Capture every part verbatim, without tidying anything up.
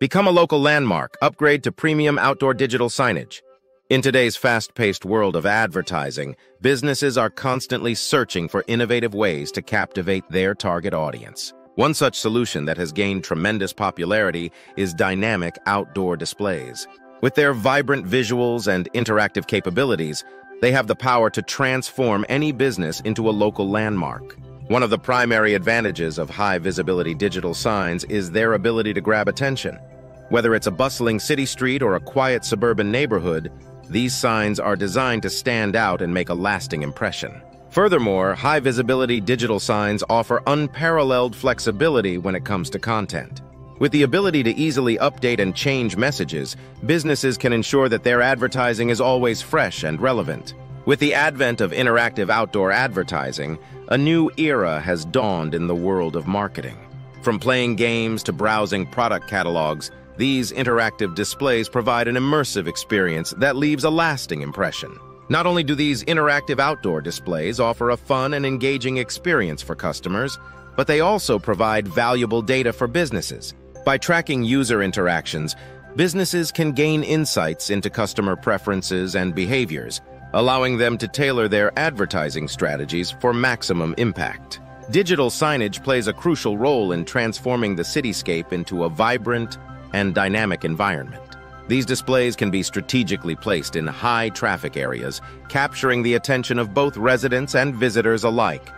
Become a local landmark. Upgrade to premium outdoor digital signage. In today's fast-paced world of advertising, businesses are constantly searching for innovative ways to captivate their target audience. One such solution that has gained tremendous popularity is dynamic outdoor displays. With their vibrant visuals and interactive capabilities, they have the power to transform any business into a local landmark. One of the primary advantages of high-visibility digital signs is their ability to grab attention. Whether it's a bustling city street or a quiet suburban neighborhood, these signs are designed to stand out and make a lasting impression. Furthermore, high-visibility digital signs offer unparalleled flexibility when it comes to content. With the ability to easily update and change messages, businesses can ensure that their advertising is always fresh and relevant. With the advent of interactive outdoor advertising, a new era has dawned in the world of marketing. From playing games to browsing product catalogs, these interactive displays provide an immersive experience that leaves a lasting impression. Not only do these interactive outdoor displays offer a fun and engaging experience for customers, but they also provide valuable data for businesses. By tracking user interactions, businesses can gain insights into customer preferences and behaviors, allowing them to tailor their advertising strategies for maximum impact. Digital signage plays a crucial role in transforming the cityscape into a vibrant and dynamic environment. These displays can be strategically placed in high-traffic areas, capturing the attention of both residents and visitors alike.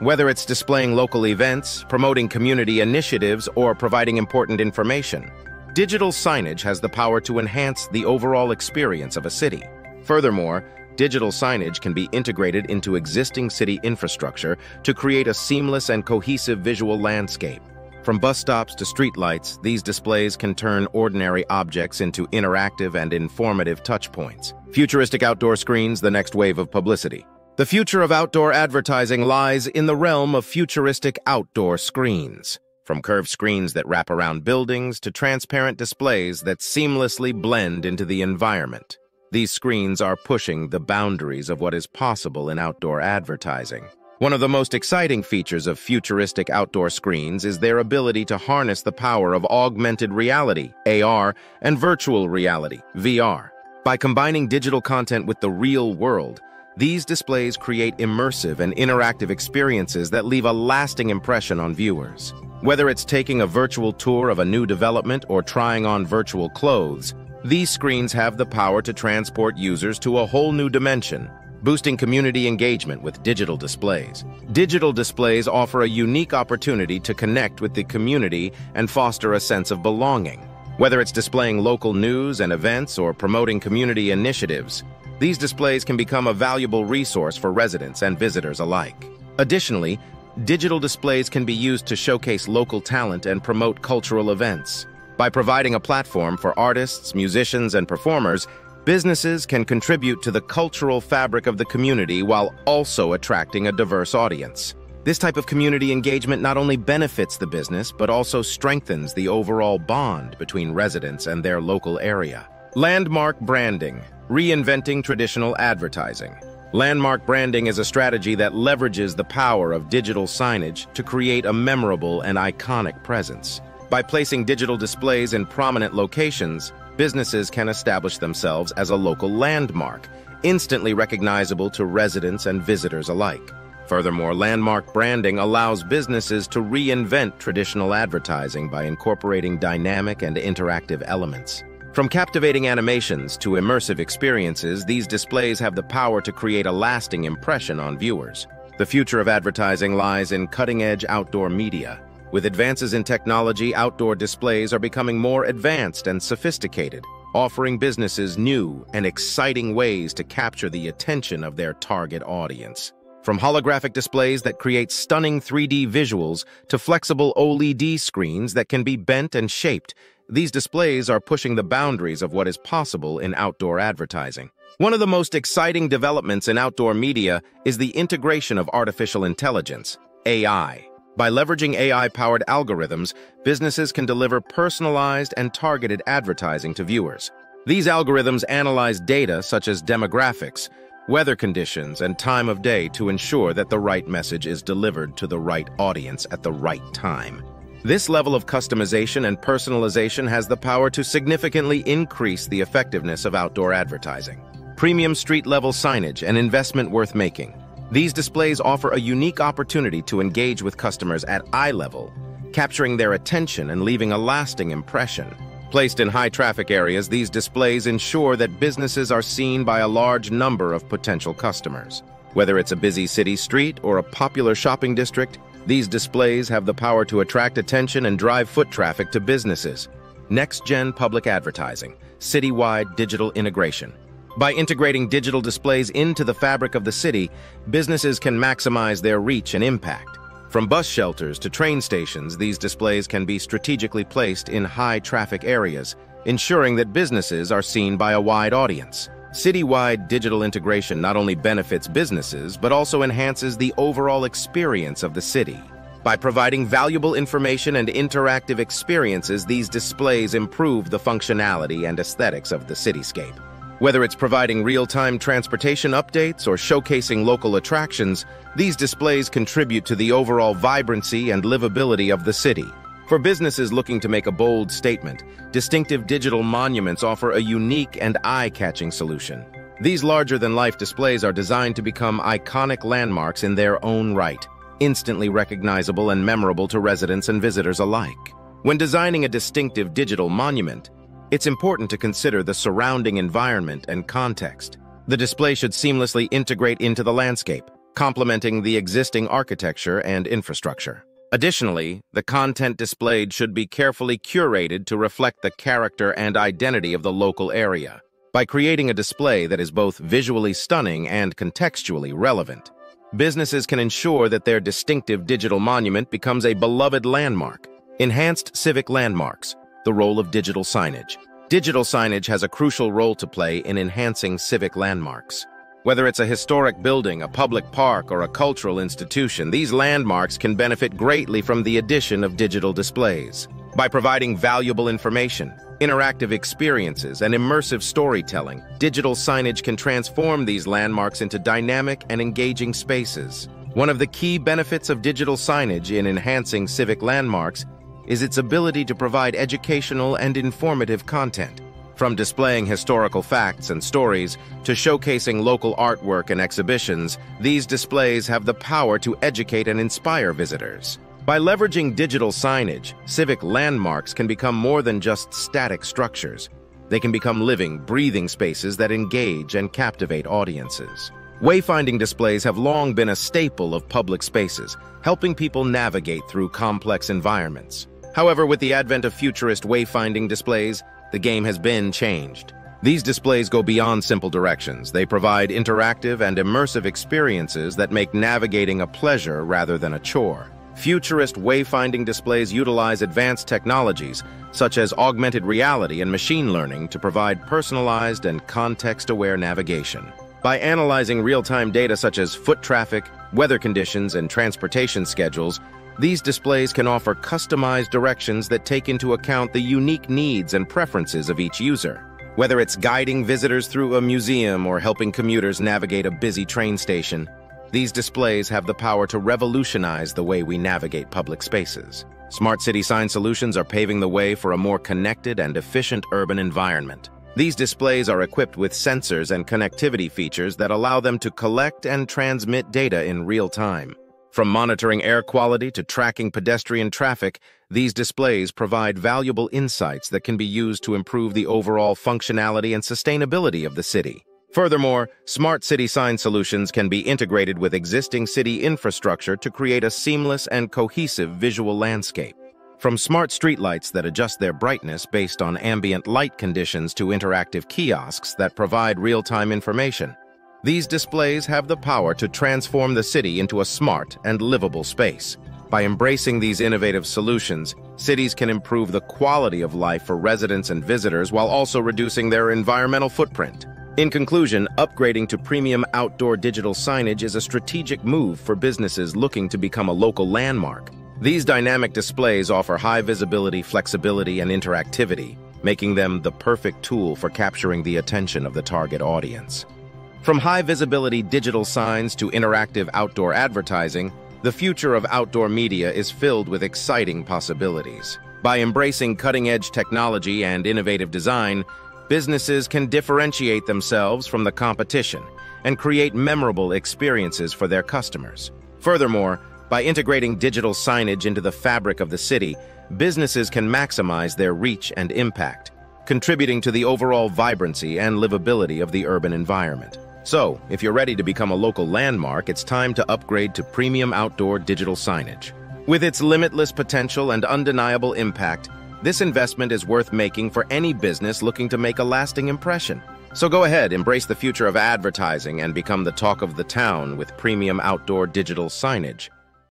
Whether it's displaying local events, promoting community initiatives, or providing important information, digital signage has the power to enhance the overall experience of a city. Furthermore, digital signage can be integrated into existing city infrastructure to create a seamless and cohesive visual landscape. From bus stops to streetlights, these displays can turn ordinary objects into interactive and informative touchpoints. Futuristic outdoor screens, the next wave of publicity. The future of outdoor advertising lies in the realm of futuristic outdoor screens. From curved screens that wrap around buildings to transparent displays that seamlessly blend into the environment. These screens are pushing the boundaries of what is possible in outdoor advertising. One of the most exciting features of futuristic outdoor screens is their ability to harness the power of augmented reality, A R, and virtual reality, V R. By combining digital content with the real world, these displays create immersive and interactive experiences that leave a lasting impression on viewers. Whether it's taking a virtual tour of a new development or trying on virtual clothes, these screens have the power to transport users to a whole new dimension, boosting community engagement with digital displays. Digital displays offer a unique opportunity to connect with the community and foster a sense of belonging. Whether it's displaying local news and events or promoting community initiatives, these displays can become a valuable resource for residents and visitors alike. Additionally, digital displays can be used to showcase local talent and promote cultural events. By providing a platform for artists, musicians, and performers, businesses can contribute to the cultural fabric of the community while also attracting a diverse audience. This type of community engagement not only benefits the business, but also strengthens the overall bond between residents and their local area. Landmark branding, reinventing traditional advertising. Landmark branding is a strategy that leverages the power of digital signage to create a memorable and iconic presence. By placing digital displays in prominent locations, businesses can establish themselves as a local landmark, instantly recognizable to residents and visitors alike. Furthermore, landmark branding allows businesses to reinvent traditional advertising by incorporating dynamic and interactive elements. From captivating animations to immersive experiences, these displays have the power to create a lasting impression on viewers. The future of advertising lies in cutting-edge outdoor media. With advances in technology, outdoor displays are becoming more advanced and sophisticated, offering businesses new and exciting ways to capture the attention of their target audience. From holographic displays that create stunning three D visuals to flexible O L E D screens that can be bent and shaped, these displays are pushing the boundaries of what is possible in outdoor advertising. One of the most exciting developments in outdoor media is the integration of artificial intelligence, A I. By leveraging A I-powered algorithms, businesses can deliver personalized and targeted advertising to viewers. These algorithms analyze data such as demographics, weather conditions, and time of day to ensure that the right message is delivered to the right audience at the right time. This level of customization and personalization has the power to significantly increase the effectiveness of outdoor advertising. Premium street-level signage, an investment worth making. These displays offer a unique opportunity to engage with customers at eye level, capturing their attention and leaving a lasting impression. Placed in high-traffic areas, these displays ensure that businesses are seen by a large number of potential customers. Whether it's a busy city street or a popular shopping district, these displays have the power to attract attention and drive foot traffic to businesses. Next-gen public advertising, city-wide digital integration. By integrating digital displays into the fabric of the city, businesses can maximize their reach and impact. From bus shelters to train stations, these displays can be strategically placed in high-traffic areas, ensuring that businesses are seen by a wide audience. City-wide digital integration not only benefits businesses, but also enhances the overall experience of the city. By providing valuable information and interactive experiences, these displays improve the functionality and aesthetics of the cityscape. Whether it's providing real-time transportation updates or showcasing local attractions, these displays contribute to the overall vibrancy and livability of the city. For businesses looking to make a bold statement, distinctive digital monuments offer a unique and eye-catching solution. These larger-than-life displays are designed to become iconic landmarks in their own right, instantly recognizable and memorable to residents and visitors alike. When designing a distinctive digital monument, it's important to consider the surrounding environment and context. The display should seamlessly integrate into the landscape, complementing the existing architecture and infrastructure. Additionally, the content displayed should be carefully curated to reflect the character and identity of the local area. By creating a display that is both visually stunning and contextually relevant, businesses can ensure that their distinctive digital monument becomes a beloved landmark. Enhanced civic landmarks. The role of digital signage. Digital signage has a crucial role to play in enhancing civic landmarks. Whether it's a historic building, a public park, or a cultural institution, these landmarks can benefit greatly from the addition of digital displays. By providing valuable information, interactive experiences, and immersive storytelling, digital signage can transform these landmarks into dynamic and engaging spaces. One of the key benefits of digital signage in enhancing civic landmarks is its ability to provide educational and informative content. From displaying historical facts and stories to showcasing local artwork and exhibitions, these displays have the power to educate and inspire visitors. By leveraging digital signage, civic landmarks can become more than just static structures. They can become living, breathing spaces that engage and captivate audiences. Wayfinding displays have long been a staple of public spaces, helping people navigate through complex environments. However, with the advent of futurist wayfinding displays, the game has been changed. These displays go beyond simple directions. They provide interactive and immersive experiences that make navigating a pleasure rather than a chore. Futurist wayfinding displays utilize advanced technologies, such as augmented reality and machine learning, to provide personalized and context-aware navigation. By analyzing real-time data such as foot traffic, weather conditions, and transportation schedules, these displays can offer customized directions that take into account the unique needs and preferences of each user. Whether it's guiding visitors through a museum or helping commuters navigate a busy train station, these displays have the power to revolutionize the way we navigate public spaces. Smart city sign solutions are paving the way for a more connected and efficient urban environment. These displays are equipped with sensors and connectivity features that allow them to collect and transmit data in real time. From monitoring air quality to tracking pedestrian traffic, these displays provide valuable insights that can be used to improve the overall functionality and sustainability of the city. Furthermore, smart city sign solutions can be integrated with existing city infrastructure to create a seamless and cohesive visual landscape. From smart streetlights that adjust their brightness based on ambient light conditions to interactive kiosks that provide real-time information, these displays have the power to transform the city into a smart and livable space. By embracing these innovative solutions, cities can improve the quality of life for residents and visitors while also reducing their environmental footprint. In conclusion, upgrading to premium outdoor digital signage is a strategic move for businesses looking to become a local landmark. These dynamic displays offer high visibility, flexibility, and interactivity, making them the perfect tool for capturing the attention of the target audience. From high visibility digital signs to interactive outdoor advertising, The future of outdoor media is filled with exciting possibilities. By embracing cutting-edge technology and innovative design, businesses can differentiate themselves from the competition and create memorable experiences for their customers. Furthermore, by integrating digital signage into the fabric of the city, businesses can maximize their reach and impact, contributing to the overall vibrancy and livability of the urban environment. So, if you're ready to become a local landmark, it's time to upgrade to premium outdoor digital signage. With its limitless potential and undeniable impact, this investment is worth making for any business looking to make a lasting impression. So go ahead, embrace the future of advertising and become the talk of the town with premium outdoor digital signage.